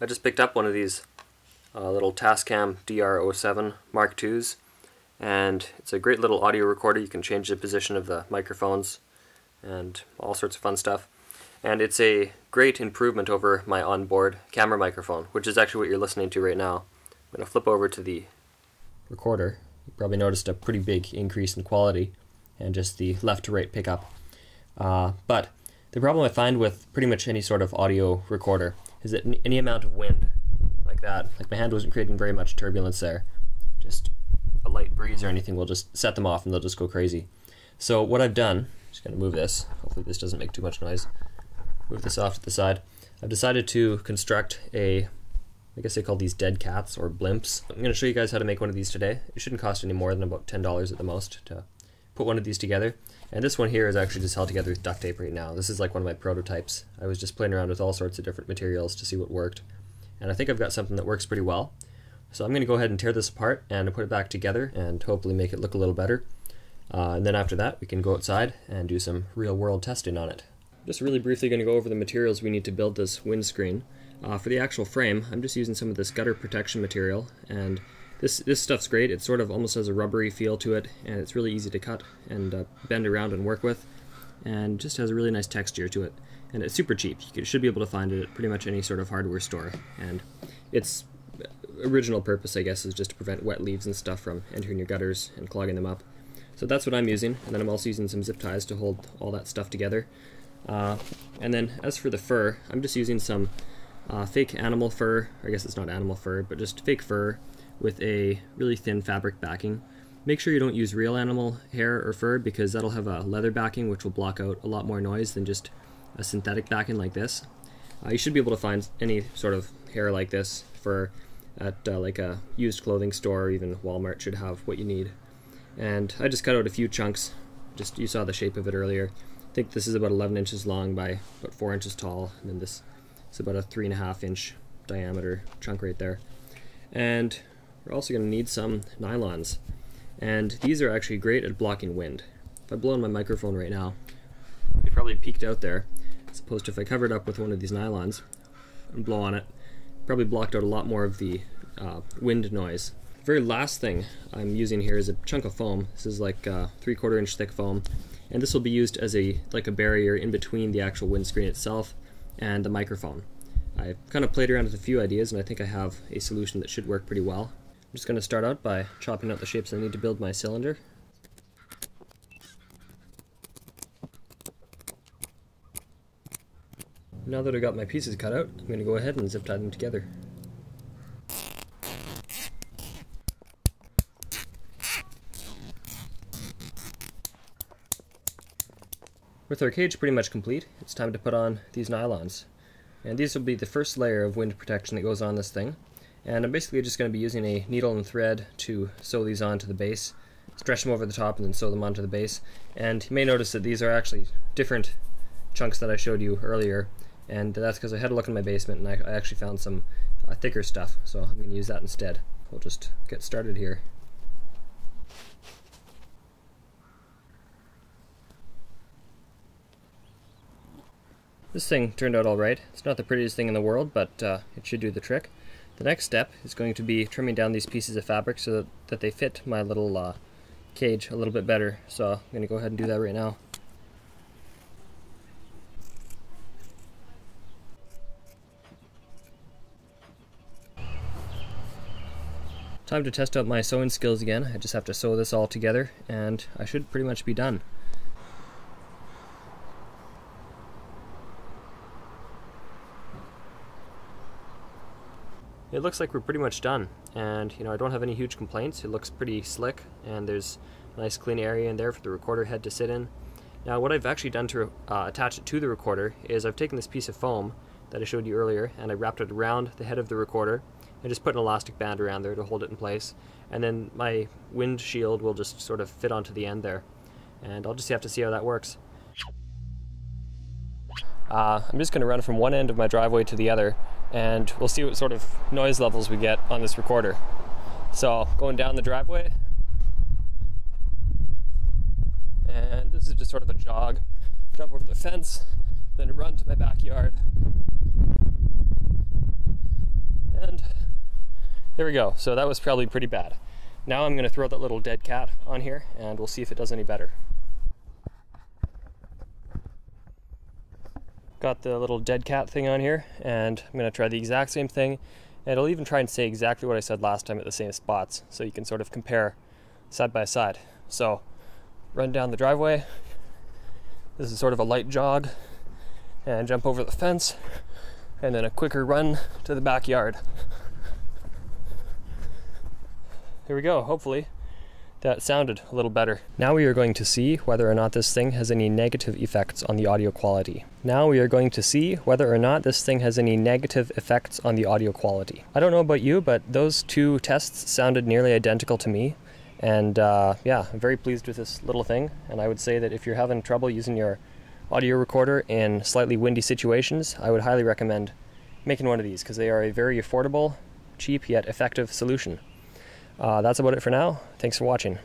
I just picked up one of these little Tascam DR-07 Mark IIs, and it's a great little audio recorder. You can change the position of the microphones and all sorts of fun stuff. And it's a great improvement over my onboard camera microphone, which is actually what you're listening to right now. I'm going to flip over to the recorder. You probably noticed a pretty big increase in quality and just the left to right pickup. But the problem I find with pretty much any sort of audio recorder is that any amount of wind like that, like my hand wasn't creating very much turbulence there, just a light breeze or anything will just set them off and they'll just go crazy. So what I've done, I'm just going to move this, hopefully this doesn't make too much noise, move this off to the side. I've decided to construct a, I guess they call these dead cats or blimps. I'm going to show you guys how to make one of these today. It shouldn't cost any more than about $10 at the most to put one of these together. And this one here is actually just held together with duct tape right now. This is like one of my prototypes. I was just playing around with all sorts of different materials to see what worked. And I think I've got something that works pretty well. So I'm going to go ahead and tear this apart and put it back together and hopefully make it look a little better. And then after that we can go outside and do some real world testing on it. Just really briefly going to go over the materials we need to build this windscreen. For the actual frame, I'm just using some of this gutter protection material, and this stuff's great. It sort of almost has a rubbery feel to it, and it's really easy to cut and bend around and work with, and just has a really nice texture to it. And it's super cheap. You should be able to find it at pretty much any sort of hardware store, and its original purpose, I guess, is just to prevent wet leaves and stuff from entering your gutters and clogging them up. So that's what I'm using, and then I'm also using some zip ties to hold all that stuff together. And then as for the fur, I'm just using some fake animal fur, or I guess it's not animal fur, but just fake fur with a really thin fabric backing. Make sure you don't use real animal hair or fur, because that'll have a leather backing which will block out a lot more noise than just a synthetic backing like this. You should be able to find any sort of hair like this fur at like a used clothing store, or even Walmart should have what you need. And I just cut out a few chunks, just you saw the shape of it earlier. I think this is about 11 inches long by about 4 inches tall, and then this is about a 3.5 inch diameter chunk right there. And we're also going to need some nylons, and these are actually great at blocking wind. If I blow on my microphone right now, it probably peaked out there, as opposed to if I cover it up with one of these nylons and blow on it, probably blocked out a lot more of the wind noise. The very last thing I'm using here is a chunk of foam. This is like 3/4 inch thick foam, and this will be used as like a barrier in between the actual windscreen itself and the microphone. I've kind of played around with a few ideas, and I think I have a solution that should work pretty well. I'm just going to start out by chopping out the shapes I need to build my cylinder. Now that I've got my pieces cut out, I'm going to go ahead and zip tie them together. With our cage pretty much complete, it's time to put on these nylons. And these will be the first layer of wind protection that goes on this thing. And I'm basically just going to be using a needle and thread to sew these onto the base, stretch them over the top and then sew them onto the base. And you may notice that these are actually different chunks that I showed you earlier, and that's because I had a look in my basement and I actually found some thicker stuff, so I'm going to use that instead. We'll just get started here. This thing turned out alright. It's not the prettiest thing in the world, but it should do the trick. The next step is going to be trimming down these pieces of fabric so that they fit my little cage a little bit better. So I'm going to go ahead and do that right now. Time to test out my sewing skills again. I just have to sew this all together and I should pretty much be done. It looks like we're pretty much done, and I don't have any huge complaints. It looks pretty slick, and there's a nice clean area in there for the recorder head to sit in. Now what I've actually done to attach it to the recorder is I've taken this piece of foam that I showed you earlier and I wrapped it around the head of the recorder and just put an elastic band around there to hold it in place, and then my windshield will just sort of fit onto the end there, and I'll just have to see how that works. I'm just going to run from one end of my driveway to the other, and we'll see what sort of noise levels we get on this recorder. So going down the driveway, and this is just sort of a jog, jump over the fence, then run to my backyard, and there we go. So that was probably pretty bad. Now I'm gonna throw that little dead cat on here and we'll see if it does any better. Got the little dead cat thing on here and I'm gonna try the exact same thing, and I'll even try and say exactly what I said last time at the same spots so you can sort of compare side by side. So run down the driveway, this is sort of a light jog, and jump over the fence, and then a quicker run to the backyard. Here we go. Hopefully that sounded a little better. Now we are going to see whether or not this thing has any negative effects on the audio quality. I don't know about you, but those two tests sounded nearly identical to me. And yeah, I'm very pleased with this little thing. And I would say that if you're having trouble using your audio recorder in slightly windy situations, I would highly recommend making one of these because they are a very affordable, cheap, yet effective solution. That's about it for now. Thanks for watching.